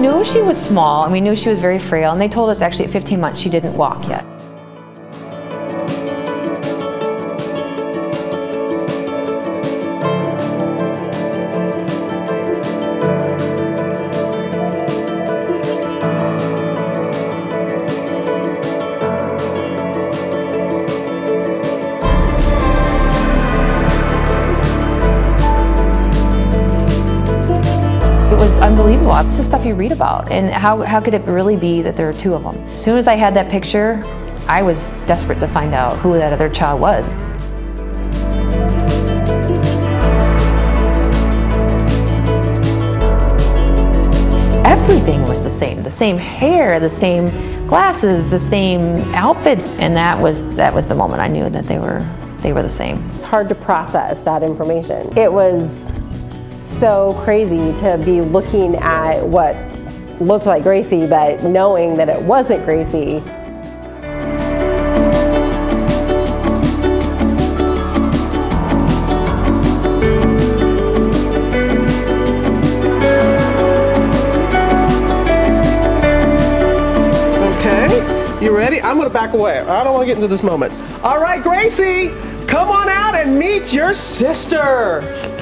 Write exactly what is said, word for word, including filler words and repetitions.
knew she was small and we knew she was very frail, and they told us actually at fifteen months she didn't walk yet. It was unbelievable. It's the stuff you read about, and how, how could it really be that there are two of them? As soon as I had that picture, I was desperate to find out who that other child was. Everything was the same, the same hair, the same glasses, the same outfits, and that was, that was the moment I knew that they were, they were the same. It's hard to process that information. It was so crazy to be looking at what looked like Gracie, but knowing that it wasn't Gracie. Okay, you ready? I'm gonna back away. I don't wanna get into this moment. All right, Gracie, come on out and meet your sister.